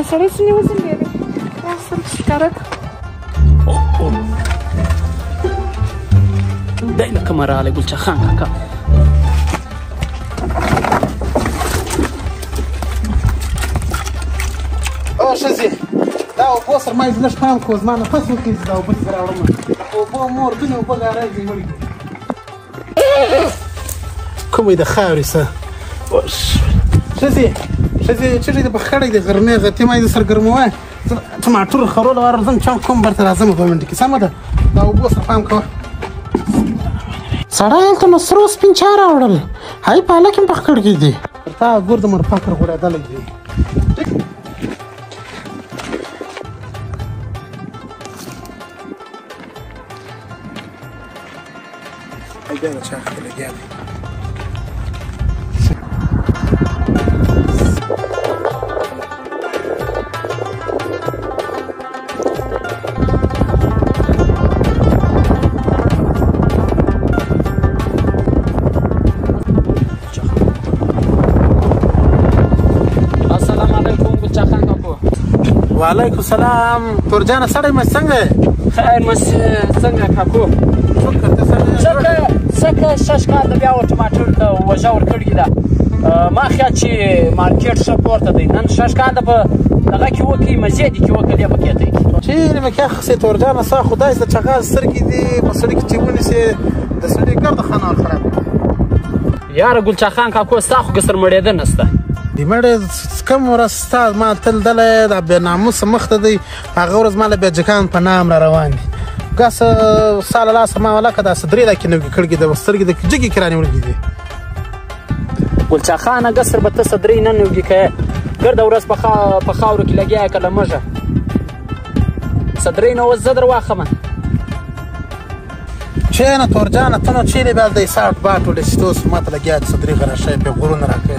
العسل. سني وزن ديالك وصل السكرات دايما كاميرا علي قلت خان هكا واش زين داو بوصر ما يزناش فامكو زمان فاس ممكن داو بالزرا ورما وبو مور بني وبغا راجي ولي كومي دخارسه واش شزي شزي بخاري دغرمي غتي ما يسر غرموه تمعتر خرول ورزن تشانكم برت لازم فهم ديك سامدا داو بوصر فامكو صرايل تنصروس بنشارا ورل هاي بالك مبخر كيدي تا غورد مر فكر غور دالك دي هيدا شاخ الجامي السلام عليكم بالشاخان كوكو وعليكم السلام ترجانا سري مسنجه خير مسنجه كوكو شكرا تسلم څکه شش کال بیا او ټماټر ته وژور کړی دا ما خیا چې مارکیټ شپورته دی نن شش کال په دغه کې وکی مزید کې وکړی په کې دی چې مکه خصې تورجانه سا خدای زده چغال سر کې دی مسلک چې ونی سي د سړي ګرد خانه خراب یار ګل چخان کا کو ساخو قصر مړېده نسته د مړې کم ورستا ما تل دله د بناموس مخته دی هغه ورځ مال به جکان په نام را روان قاس سال لا سما ولا کدا صدرې دا کې نو کړګې د وسترګې د جګې کرانې ورګې دي ګل چاخانه قصر به ته صدرې نه نوګې کې ګرد ورس په خاورو کې لګیا کله مژه صدرې نو وزدر واخمه چې نه تورجانه ته نو چیرې بل دې ساعت باټول شتوس ماته لګیا صدرې غره شې په غرون راکې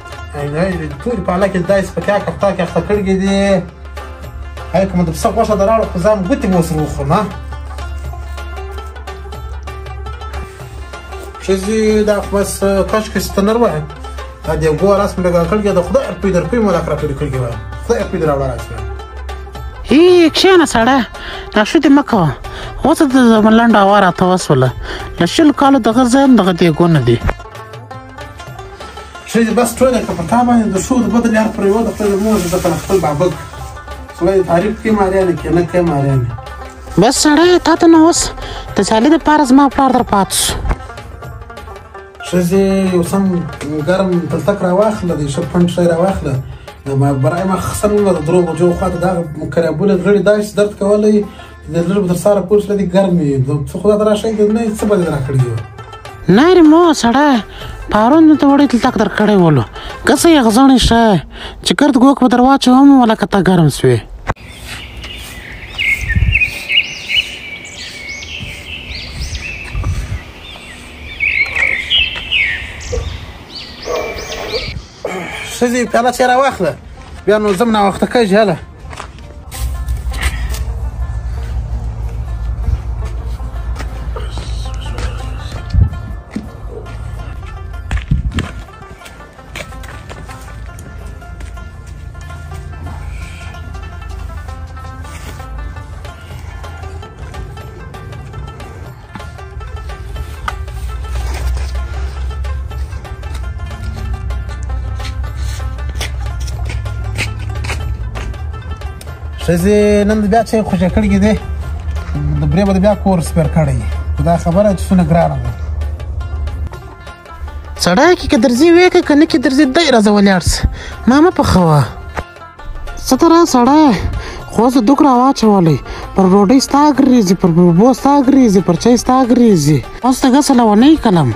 اينه دې ټول په لکه دایس په کاک په تاکه خکړګې دي هاي کوم د بسق واشه دراړو خو زم ګوتې مو سره خو نه شزي دا بس كشك استنر واحد هادي هو راس من لقا كلقي دا خضاير بيدر بي ولا كرا بيدر كلقي واحد خضاير بيدر على راسي اي كشينا ساره ناشوتي مكه وسط ملان دوار اتواصل لشل قالو دغه زم دغه دي ګون دي شزي بس ټول کپتابه د شو د بدل یار پر یو د خپل موزه د خپل بابک سوي تعریف کی ماریانه کنه کی ماریانه بس سره تاته نو وس تسالی د پارز ما پلار در پاتس شزي وسم قرم تلتك رواخله دي شب فن شي رواخله لما براي ما خسر ولا ضروب جو خاطر دا مكرابول غير داش درت كولي نضرب درساره كلش لدي قرمي خذ درا شي دنا يتصبر درا كديو نار مو سره پارون ته وړي تلتک در کړي ولو کسه یغزان شه چې ګرد ګوک بدرواچو هم ولا کته ګرم سوي شزي پیاله چیرې واخله بیا نو زم نه وخته کج هله شزي نن بیا چې خوشا کړی دی د برې باندې بیا کور سپر کړی دا خبره چې څنګه ګرانه سړی کې درځي وې کې کنه کې درځي دای راځولیارس ماما په خوا ستاره سړی خو زه دوکرا واچولې پر روډي ستاګریزي پر بو ستاګریزي پر چای ستاګریزي اوس ته غسل ونه کلم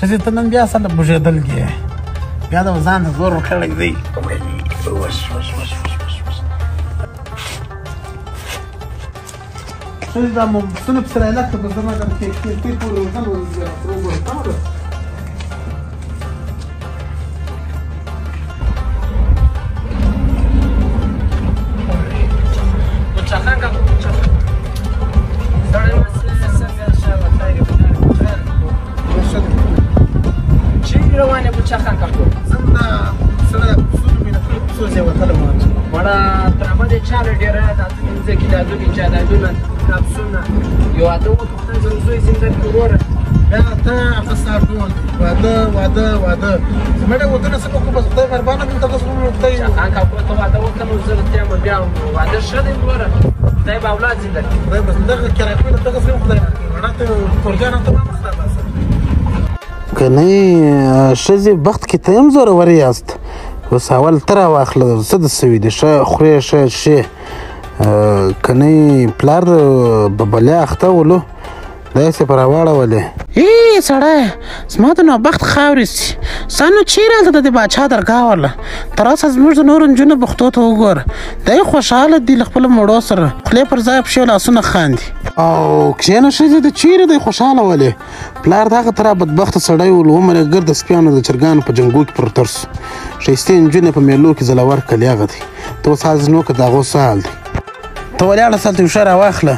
ښځې ته نن بیا سره بوژېدل کې بیا د ځان زور ورکړی دی. ښځې دا ممسونه پسې رايلکه په زما دم کې پورې وزن وګوره. واده زما له ودونه څه کوم بس خدای مهربانه مې تاسو ته وکړی ځان کا په تو واده وکړم زه ته مې بیا واده شته ګوره خدای به اولاد زنده کړي خدای بس دغه کرایې په دغه څه خدای ورته کورجانه ته مخته بس کنه شزي بخت کې تیم زور وریاست اوس اول تر واخله صد سوي دي شه خوري شه شي کنه پلار ببلیا اخته ولو دا څه پر واړولې ای سړی زما د نوبخت خاورې سي ستا نو چیرې هلته د دې باچا درګاه ورله تر اوسه زموږ د نورو نجونو بختو ته وګوره دی خوشحاله دي له خپلو مړو سره خولې پر ځای پښې لاسونه خاندي او کښېنه ښځې د چیرې دی خوشحاله ولې پلار دغه ترا بدبخته سړی ول عمر یې ګرده سپیانو د چرګانو په جنګو کې پروتر سو ښایستې نجونې په میلو کې ځلور کلي هغه دی ته اوس حال زنو که د هغو څه حال دی ته ولاړه سلته یو شه راواخله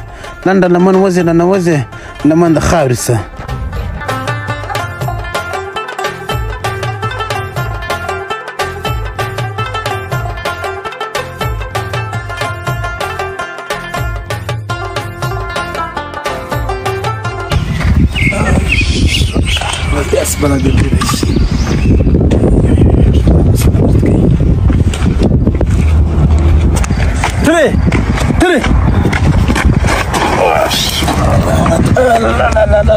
لنډه لمن وځې نه وځې لمن د خاورې سه بنا بالله ليش تري تري لا لا لا لا لا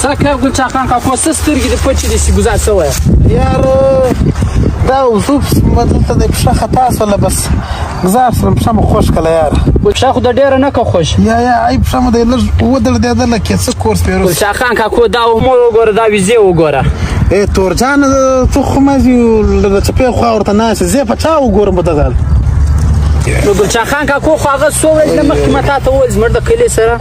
Será que é o Guchacan que aposta se ter que depois te desigular só é? Yar, dá os ups, mas não tem puxar a taça, olha, mas زار مشه مخوش کله یار ګلشاخو د ډیره نه که خوش یا یا ای په شمه د لږ ودردېدله کې څه کورس پیرو ګلشاخان کاکو دا عمر وګوره دا ویزې وګوره ای تورجان ته خو مزي د چپې خوا ورته ناست زه په چا وګورم په دغه نو ګلشاخان کاکو خو هغه څو ورځې نه مخکې ما تا ته وویل زموږ د کلي سره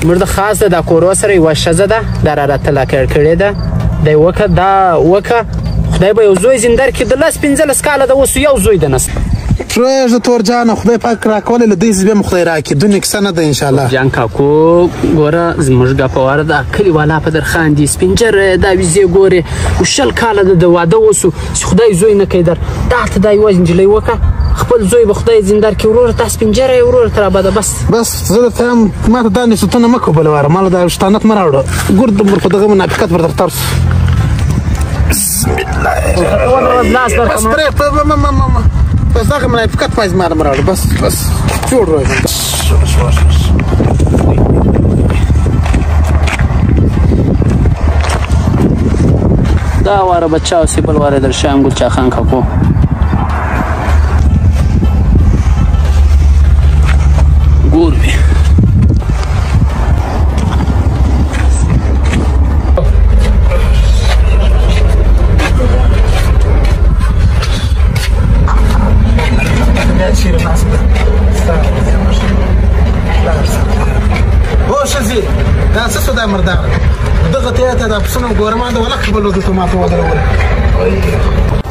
زموږ د خاص ده د کورو سره یوه ښځه ده دا را راته لاکړ کړې ده دی وکه دا وکه خدای به یو زوی زیندر کې د لس پنځلس کاله د اوس یو زوی ده نسته پرېږده تورجانه خدای پاک راکولی له دې زبې مو خدای راکړي دونې کیسه نه ده انشاءالله تورجان کاکو ګوره زموږ ګپواره ده کلیوالا په درخان دي سپین ږیری دا ویزې ګورې شل کاله د واده اوسو چې خدای زوی نه کوي در دا ته دا یوازې نجلۍ وکړه خپل زوی به خدای زیندر کړي وروره تا سپین ږیری وروره ته رابده بس زه درته وایم ما ته دا نصیحتونه مه کوه بله واره ما له دا شتانت مه راوړه ګور دومره په دغه منافقت به درته تر بسم الله بس پرېږده بس دغه منافقت مې زما نه راوړه بس جوړ راځي دا واره بچه اوسې بل واره درشم ګلچا خان کاکو ګور مې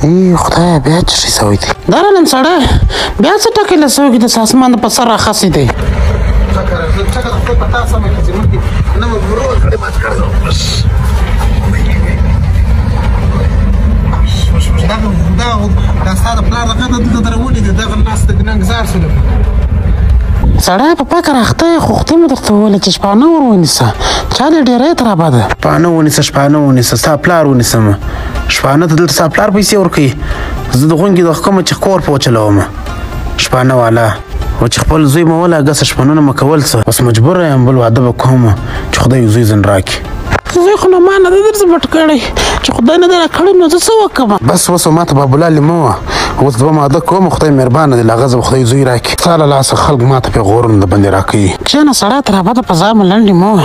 ای خدایه بیا څه شی سوی دی دا رالم سړی بیا څه ټکلی سوی دی داسې اسمان د په سر راخسی دی دا ستا د پلار دغه ته درولي دی دغه ناست د ګننګ زار سولم سړی په پاکه راخته خو خدای مې درته وویل چې شپانه ور ونیسه، چا د ډېرۍ ترابه ده. شپانه ونیسه، شپانه ونیسه، ستا پلار ونیسمه. شپانه ته دلته ستا پلار پیسې ورکوي. زه د غونګې د حکمه چې کور په وچلومه شپانه والا، و چې خپل زوی مو ولاګسه شپنونه مه کول څه، بس مجبوره یم بل واده به کوم چې خدای زوی زن راکي. زوی خو نه ما نه ده درڅه پټ کړی، چې خدای نه درنه کړی نو زه څه وکړم؟ بس اوس ما ته بابولالې مه وه، اوس دوه واده کوم، خدای مهربانه دی له هغه زه به خدای زوی راکي. ستا له لاسه خلک ما ته پیغورونه دباندې راکوي. کښېنه سړی، تر ابده په ځان لنډې مه وه،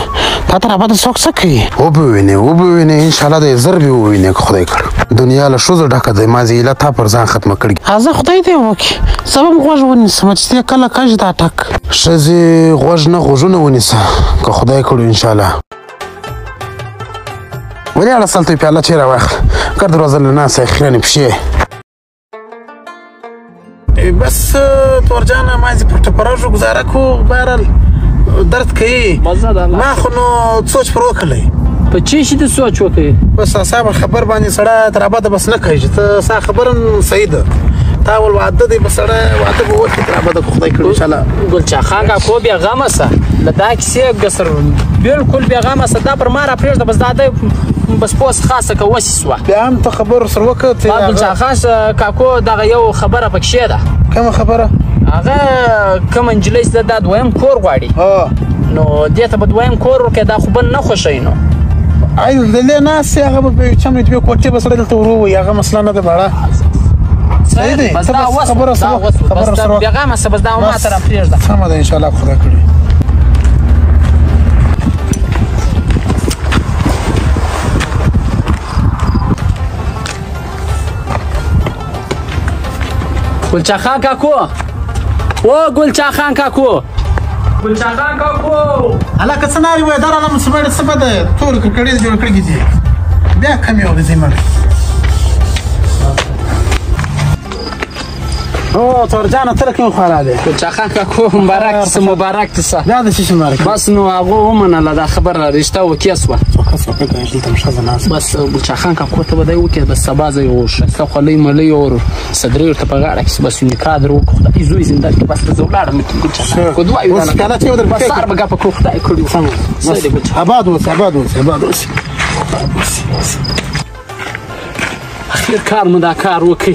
تا تر ابده څوک څه کوي؟ وبه وینې انشاءالله دی زر به ووینې که خدای کړه. دنیا له ښځو ډکه دی، ما زیله تا پر ځان ختمه کړي. هزه خدای دې وکړي، زه به هم غوږ ونیسم چې دې کله کژ دا ټک. ښځې غوږ نه غوږونه ونیسه، که خدای کړو انشاءالله. ولاړه سلته پیاله چیرې واخله، ګرد روزه له ناسه خیرنې پښې. بس تور جانه مازې پر ټپراژو ګزاره کوو، بهرحال درد کوي. ما خو نو سوچ پر وکړی. په چی شي ته سوچ وکړې؟ بس اعصابه خبر باندې سړی تر ابده بس نه کوي چې ته ستا خبره صحیح ده. تا ول واده دی، بس سړی واده به وکړي تر ابده، که خدای کړي انشاءالله. ګلچا خان کاکو بې غمه سه، له دا کیسې ګسر بلکل بې غمه سه، دا پر ما را پرېږده، بس دا دی بس پوس خاصه که وسې سوه. بیا هم ته خبر ورسره وکړه. ګلچا خان کاکو دغه یو خبره پکښې ده. کومه خبره؟ هغه کومه نجلۍ چې ده دا دویم کور غواړي، نو دې ته به دویم کور ورکړې، دا خو بل نه خوښوي. نو عايز دلته ناس يا هغه په چمنه دې کوټه بس دلته ورو وي، هغه مسله نه ده بهړه. صحیح دی، بس دا خبره سره پیغام سره بس دا ما سره پرېږده. سمه ده انشاءالله، خدا کړي. ګلچا خان کاکو، او ګلچا خان کاکو، ګلچا خان کاکو، الله که څه نارې وایي دا راله مصیبت څه به ده، تور ککړې جوړ کړي دي، بیا کمې اورېځې مړې. او تور جانه ته کوم خورا دی؟ ګلچا خان کاکو مبارک شه، مبارک شه. دا د شي مبارک بس نو هغه ومنله، دا خبره رښتیا وکړې سوه. بس ګلچا خان کاکو ته به دی وکړې، بس سبا زه یې وښه ستا خولۍ ملۍ اور صدرۍ ورته په غاړه کښې، بس نکاح در وکړو، خدای زوی زنده کړي. بس زه ولاړم ګلچا خان کاکو، دعا یې وکړه بس سهار به ګپه کړو، خدای کړي وکړو. اباد اوسې، اباد اوسې، اباد اوسې. اخر کار مو دا کار وکړئ.